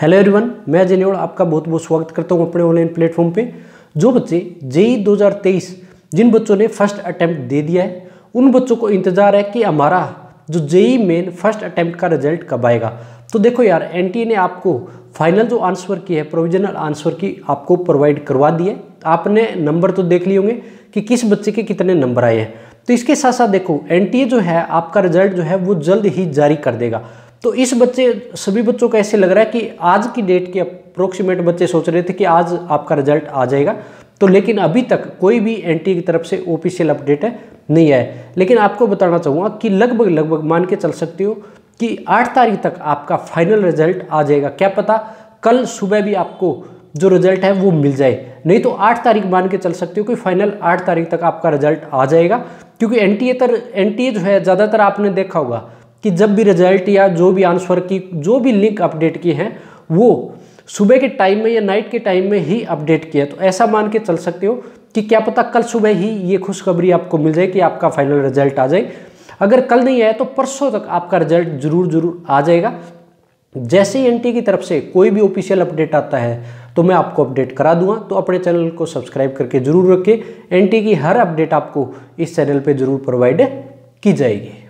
Hello everyone, मैं Ajay naval आपका बहुत बहुत स्वागत करता हूं अपने ऑनलाइन प्लेटफॉर्म पे। जो बच्चे जेई 2023 जिन बच्चों ने फर्स्ट अटैम्प्ट दे दिया है उन बच्चों को इंतजार है कि हमारा जो जेई मेन फर्स्ट अटैम्प्ट का रिजल्ट कब आएगा। तो देखो यार, एनटीए ने आपको फाइनल जो आंसर की है, प्रोविजनल आंसर की आपको प्रोवाइड करवा दी है। आपने नंबर तो देख लिए होंगे कि किस बच्चे के कितने नंबर आए हैं। तो इसके साथ साथ देखो, एनटीए जो है आपका रिजल्ट जो है वो जल्द ही जारी कर देगा। तो इस बच्चे सभी बच्चों को ऐसे लग रहा है कि आज की डेट के अप्रोक्सीमेट बच्चे सोच रहे थे कि आज आपका रिजल्ट आ जाएगा, तो लेकिन अभी तक कोई भी एनटीए की तरफ से ऑफिशियल अपडेट है नहीं आए। लेकिन आपको बताना चाहूँगा कि लगभग मान के चल सकते हो कि 8 तारीख तक आपका फाइनल रिजल्ट आ जाएगा। क्या पता कल सुबह भी आपको जो रिजल्ट है वो मिल जाए, नहीं तो 8 तारीख मान के चल सकते हो कि फाइनल 8 तारीख तक आपका रिजल्ट आ जाएगा। क्योंकि एनटीए जो है ज़्यादातर आपने देखा होगा कि जब भी रिजल्ट या जो भी आंसर की जो भी लिंक अपडेट की है वो सुबह के टाइम में या नाइट के टाइम में ही अपडेट किया है। तो ऐसा मान के चल सकते हो कि क्या पता कल सुबह ही ये खुशखबरी आपको मिल जाए कि आपका फाइनल रिजल्ट आ जाए। अगर कल नहीं आया तो परसों तक आपका रिजल्ट ज़रूर आ जाएगा। जैसे ही एनटीए की तरफ से कोई भी ऑफिशियल अपडेट आता है तो मैं आपको अपडेट करा दूंगा। तो अपने चैनल को सब्सक्राइब करके जरूर रखें। एनटीए की हर अपडेट आपको इस चैनल पे जरूर प्रोवाइड की जाएगी।